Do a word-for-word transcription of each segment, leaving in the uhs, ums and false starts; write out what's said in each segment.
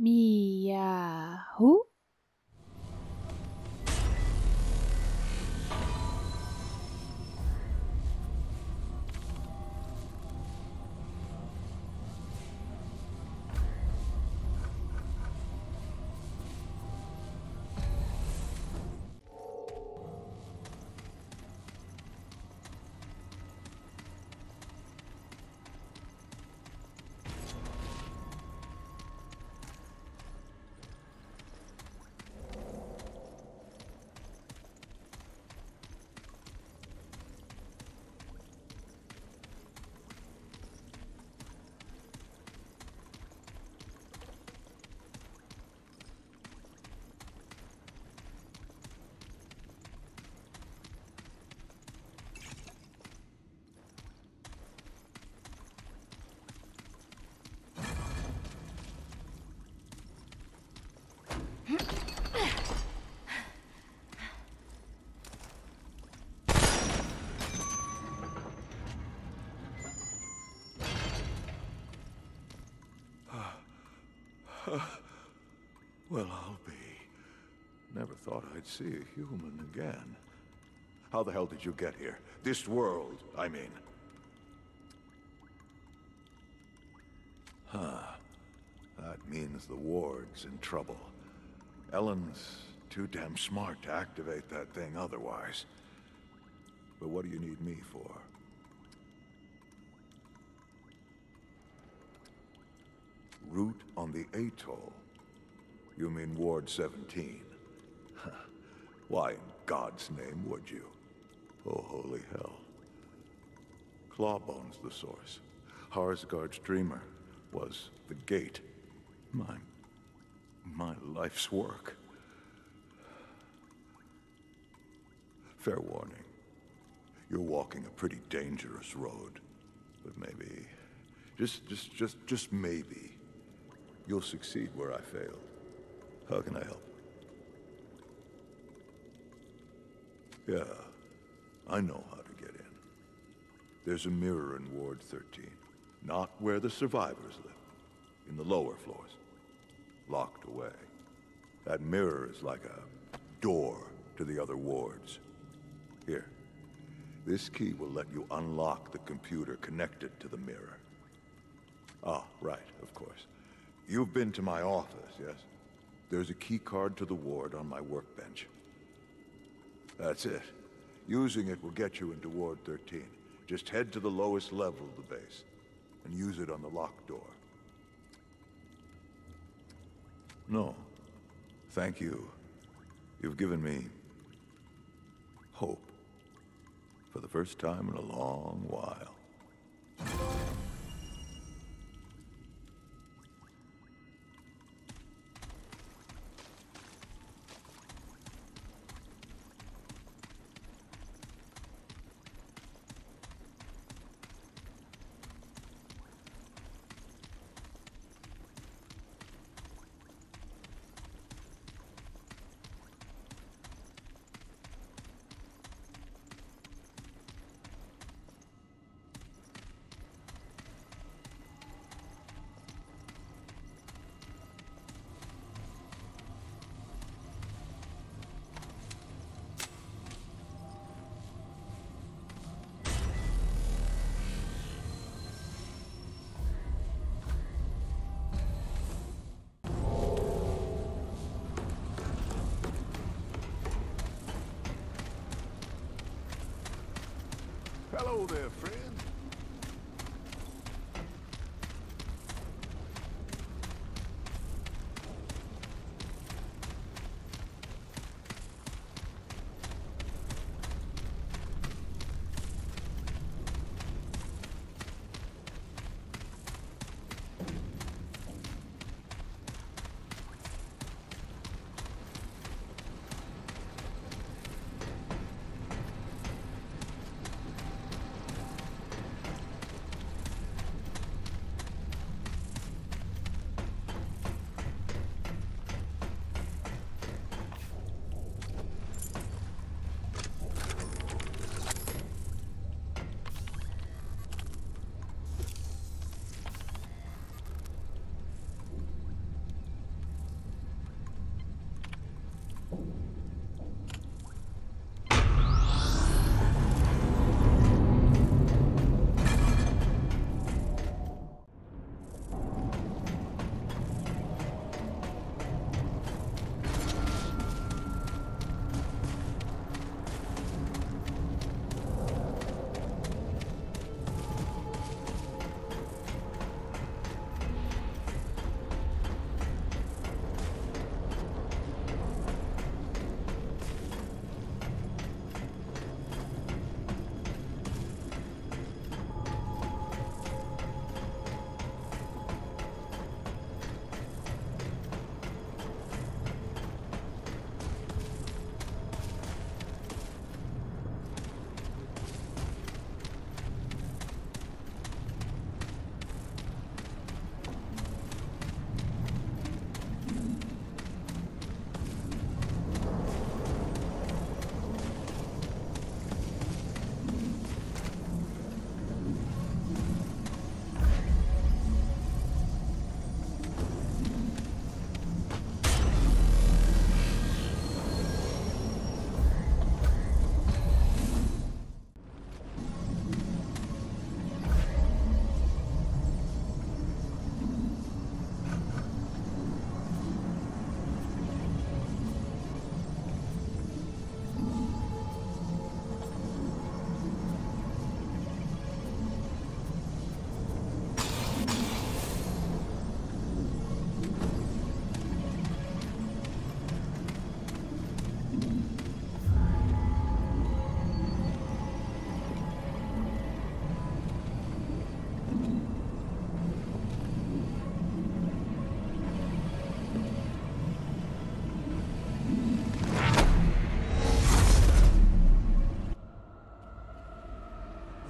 Miahu. Well, I'll be. Never thought I'd see a human again. How the hell did you get here? This world, I mean. Huh. That means the Ward's in trouble. Ellen's too damn smart to activate that thing otherwise. But what do you need me for? Route on the atoll. You mean Ward seventeen? Why in God's name would you? Oh, holy hell. Clawbone's the source. Harsgard's dreamer was the gate. My... my life's work. Fair warning. You're walking a pretty dangerous road. But maybe... Just, just, just, just maybe... you'll succeed where I failed. How can I help? Yeah, I know how to get in. There's a mirror in Ward thirteen. Not where the survivors live. In the lower floors. Locked away. That mirror is like a door to the other wards. Here. This key will let you unlock the computer connected to the mirror. Ah, right, of course. You've been to my office, yes? There's a key card to the ward on my workbench. That's it. Using it will get you into Ward thirteen. Just head to the lowest level of the base and use it on the locked door. No. Thank you. You've given me hope for the first time in a long while. Hello there, friend.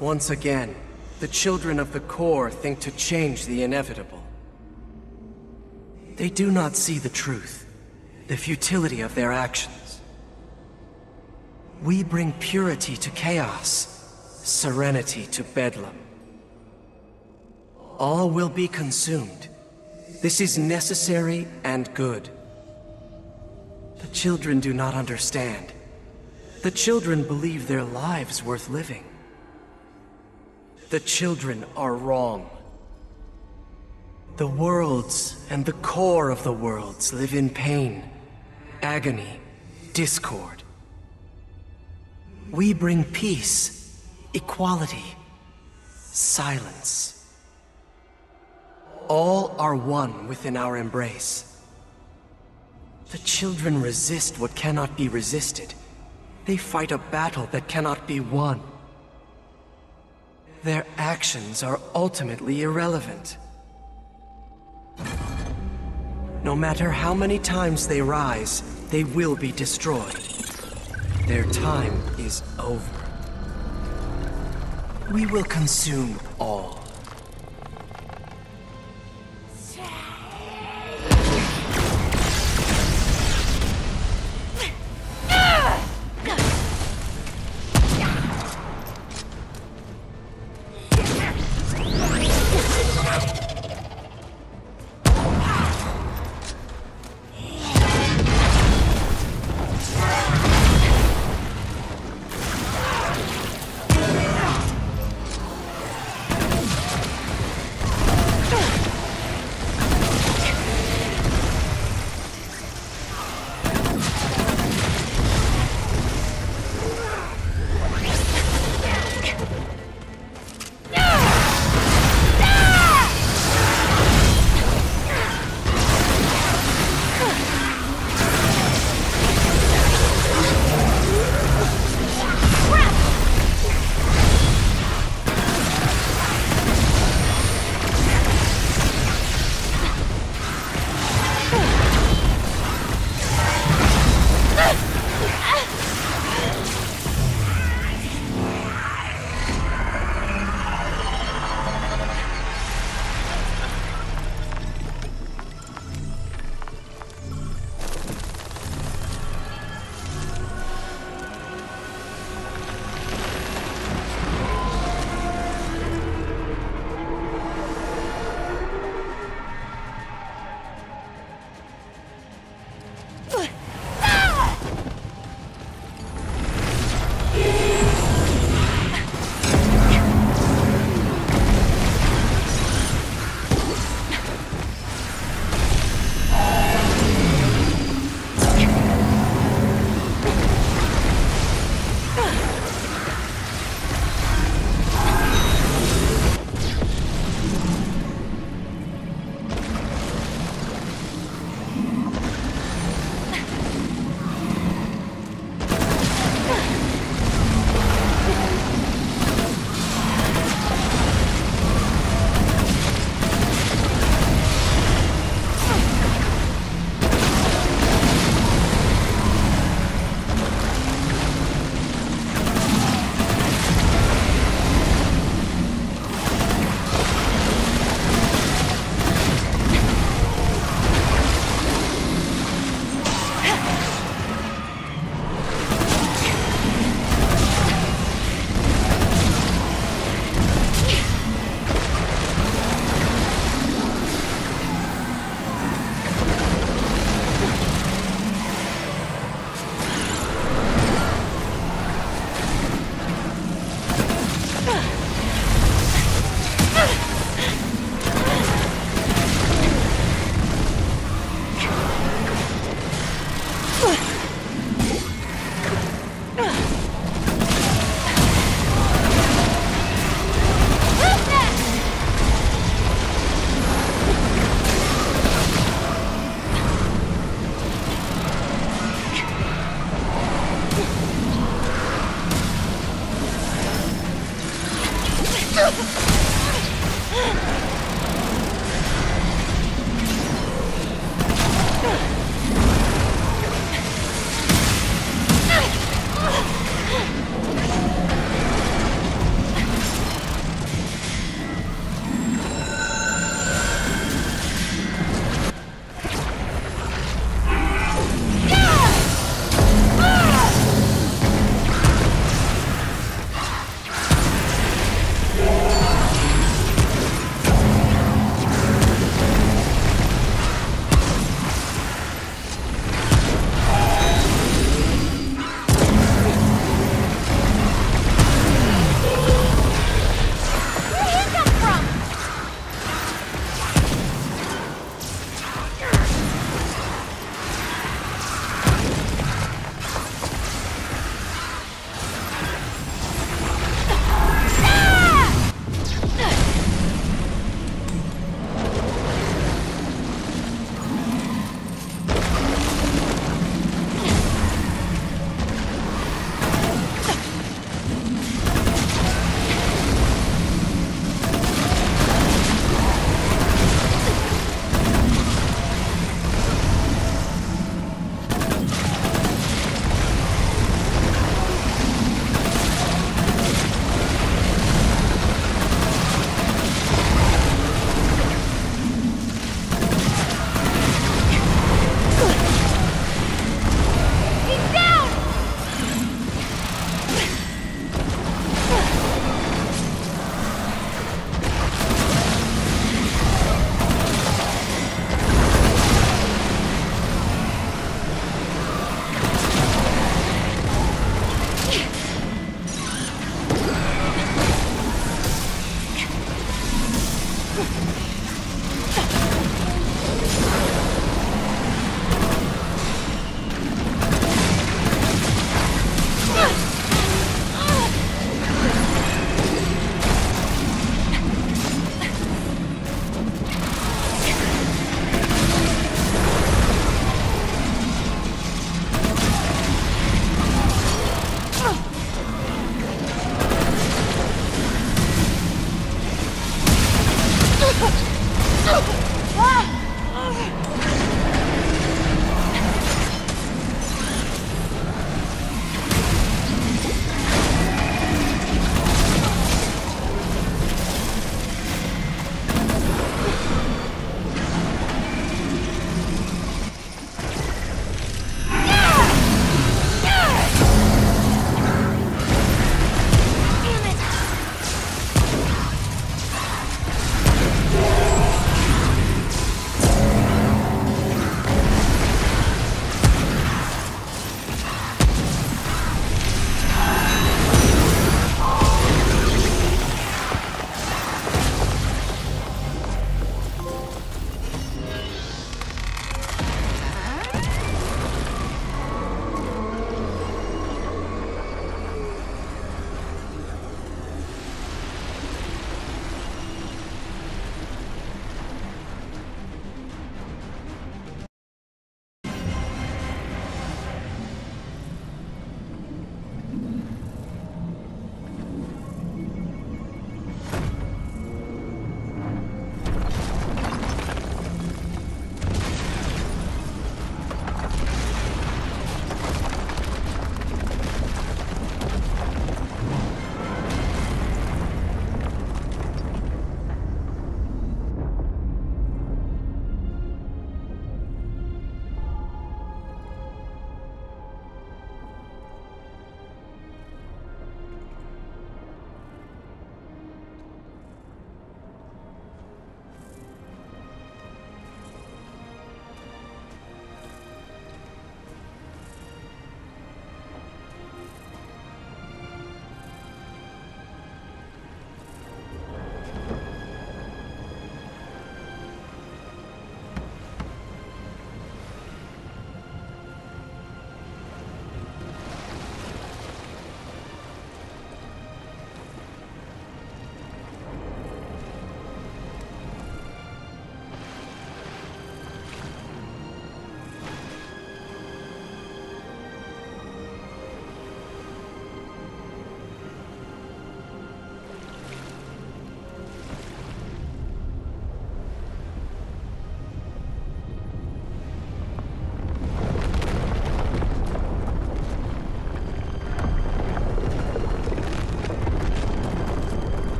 Once again, the children of the Core think to change the inevitable. They do not see the truth, the futility of their actions. We bring purity to chaos, serenity to bedlam. All will be consumed. This is necessary and good. The children do not understand. The children believe their lives worth living. The children are wrong. The worlds and the core of the worlds live in pain, agony, discord. We bring peace, equality, silence. All are one within our embrace. The children resist what cannot be resisted. They fight a battle that cannot be won. Their actions are ultimately irrelevant. No matter how many times they rise, they will be destroyed. Their time is over. We will consume all.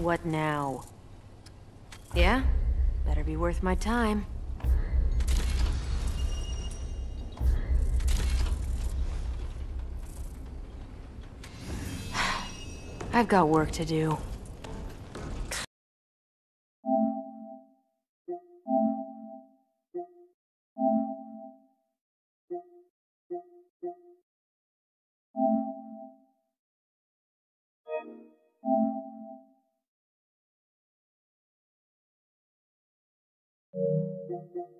What now? Yeah? Better be worth my time. I've got work to do. Thank you.